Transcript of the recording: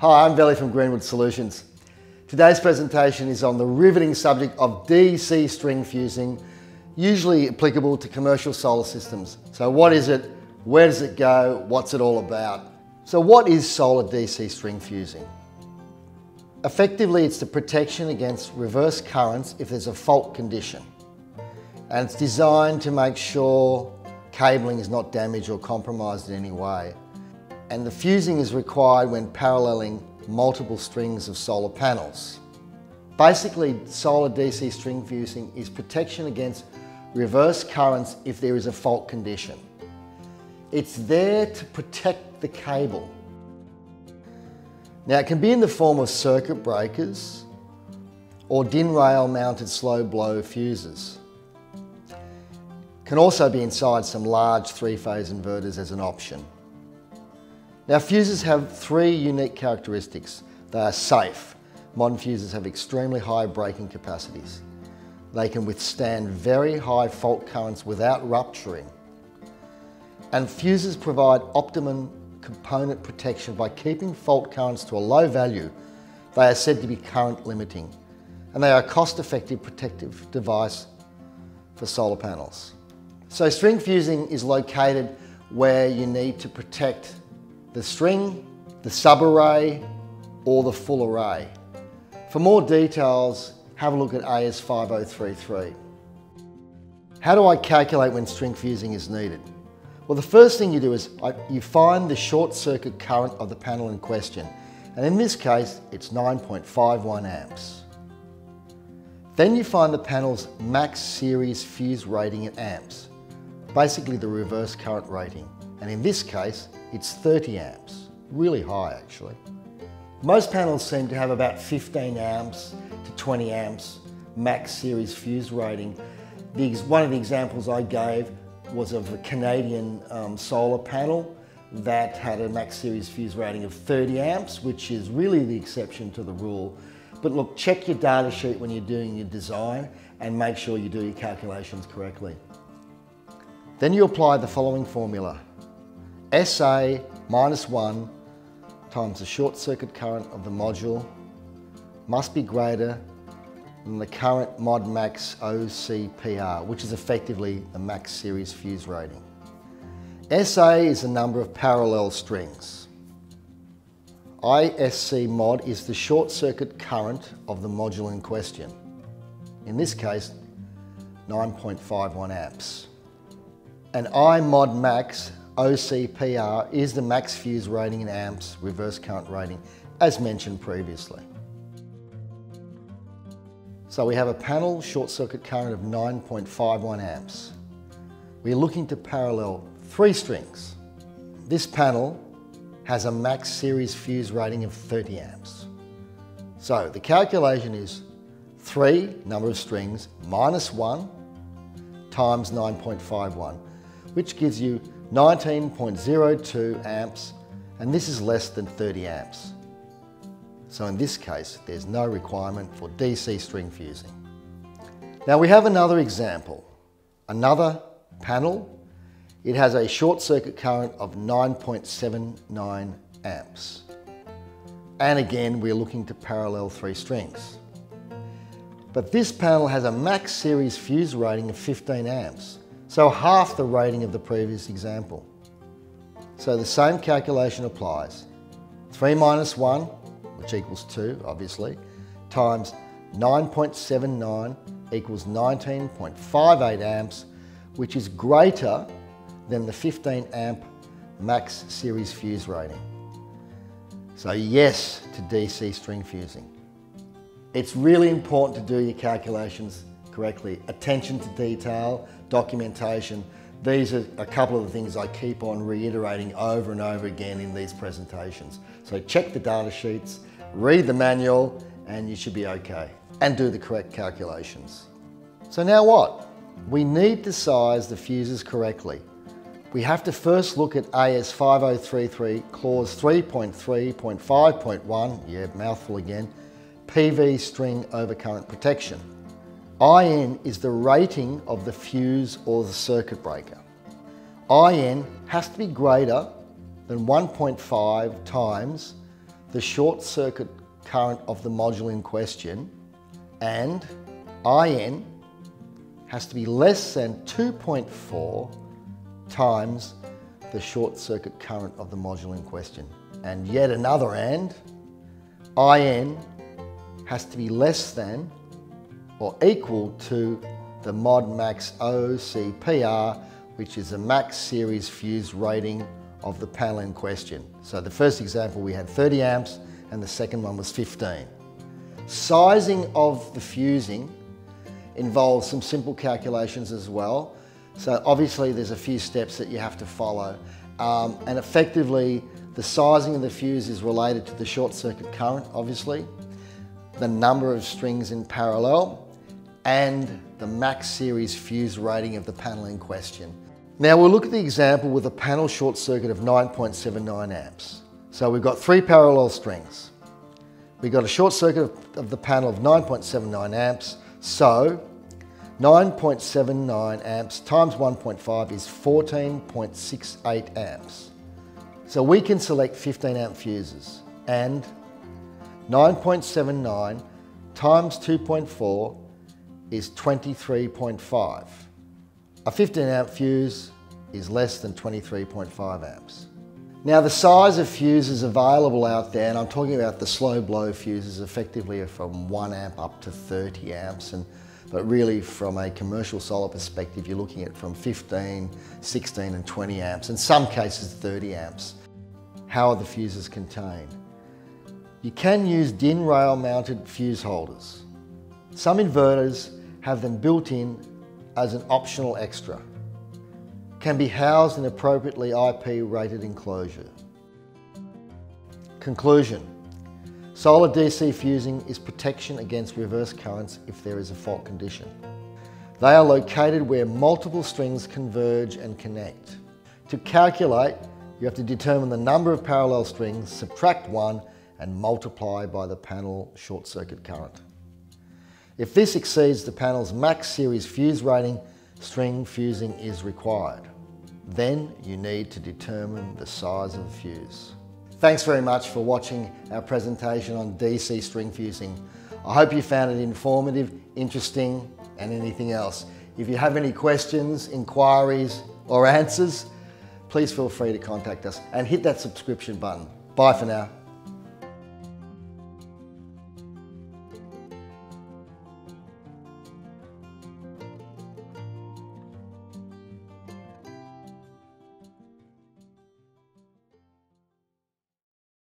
Hi, I'm Veli from Greenwood Solutions. Today's presentation is on the riveting subject of DC string fusing, usually applicable to commercial solar systems. So what is it? Where does it go? What's it all about? So what is solar DC string fusing? Effectively, it's the protection against reverse currents if there's a fault condition. And it's designed to make sure cabling is not damaged or compromised in any way. And the fusing is required when paralleling multiple strings of solar panels. Basically, solar DC string fusing is protection against reverse currents if there is a fault condition. It's there to protect the cable. Now, it can be in the form of circuit breakers or DIN rail mounted slow blow fuses. It can also be inside some large three-phase inverters as an option. Now, fuses have three unique characteristics. They are safe. Modern fuses have extremely high braking capacities. They can withstand very high fault currents without rupturing. And fuses provide optimum component protection by keeping fault currents to a low value. They are said to be current limiting, and they are a cost-effective protective device for solar panels. So string fusing is located where you need to protect the string, the subarray, or the full array. For more details, have a look at AS5033. How do I calculate when string fusing is needed? Well, the first thing you do is you find the short circuit current of the panel in question. And in this case, it's 9.51 amps. Then you find the panel's max series fuse rating in amps, basically the reverse current rating. And in this case, it's 30 amps, really high actually. Most panels seem to have about 15 amps to 20 amps max series fuse rating. One of the examples I gave was of a Canadian solar panel that had a max series fuse rating of 30 amps, which is really the exception to the rule. But look, check your data sheet when you're doing your design and make sure you do your calculations correctly. Then you apply the following formula. SA minus 1 times the short circuit current of the module must be greater than the current mod max OCPR, which is effectively the max series fuse rating. SA is the number of parallel strings. ISC mod is the short circuit current of the module in question. In this case, 9.51 amps. And I mod max OCPR is the max fuse rating in amps, reverse current rating, as mentioned previously. So we have a panel short circuit current of 9.51 amps. We're looking to parallel three strings. This panel has a max series fuse rating of 30 amps. So the calculation is 3, number of strings, minus 1 times 9.51, which gives you 19.02 amps, and this is less than 30 amps. So in this case, there's no requirement for DC string fusing. Now we have another example, another panel. It has a short circuit current of 9.79 amps. And again, we're looking to parallel three strings. But this panel has a max series fuse rating of 15 amps. So half the rating of the previous example. So the same calculation applies. 3 minus 1, which equals 2, obviously, times 9.79 equals 19.58 amps, which is greater than the 15 amp max series fuse rating. So yes to DC string fusing. It's really important to do your calculations correctly. Attention to detail, documentation. These are a couple of the things I keep on reiterating over and over again in these presentations. So check the data sheets, read the manual, and you should be okay. And do the correct calculations. So now what? We need to size the fuses correctly. We have to first look at AS5033 clause 3.3.5.1, yeah, mouthful again, PV string overcurrent protection. IN is the rating of the fuse or the circuit breaker. IN has to be greater than 1.5 times the short circuit current of the module in question, and IN has to be less than 2.4 times the short circuit current of the module in question. And yet another and, IN has to be less than or equal to the mod max OCPR, which is the max series fuse rating of the panel in question. So the first example we had 30 amps and the second one was 15. Sizing of the fusing involves some simple calculations as well. So obviously there's a few steps that you have to follow. And effectively the sizing of the fuse is related to the short circuit current, obviously, the number of strings in parallel, and the max series fuse rating of the panel in question. Now we'll look at the example with a panel short circuit of 9.79 amps. So we've got three parallel strings. We've got a short circuit of the panel of 9.79 amps, so 9.79 amps times 1.5 is 14.68 amps. So we can select 15 amp fuses, and 9.79 times 2.4 is 23.5. A 15 amp fuse is less than 23.5 amps. Now the size of fuses available out there, and I'm talking about the slow blow fuses, effectively are from 1 amp up to 30 amps, but really from a commercial solar perspective, you're looking at from 15, 16 and 20 amps, in some cases 30 amps. How are the fuses contained? You can use DIN rail mounted fuse holders. Some inverters have them built in as an optional extra. Can be housed in appropriately IP rated enclosure. Conclusion: solar DC fusing is protection against reverse currents if there is a fault condition. They are located where multiple strings converge and connect. To calculate, you have to determine the number of parallel strings, subtract one, and multiply by the panel short circuit current. If this exceeds the panel's max series fuse rating, string fusing is required. Then you need to determine the size of the fuse. Thanks very much for watching our presentation on DC string fusing. I hope you found it informative, interesting, and anything else. If you have any questions, inquiries, or answers, please feel free to contact us and hit that subscription button. Bye for now.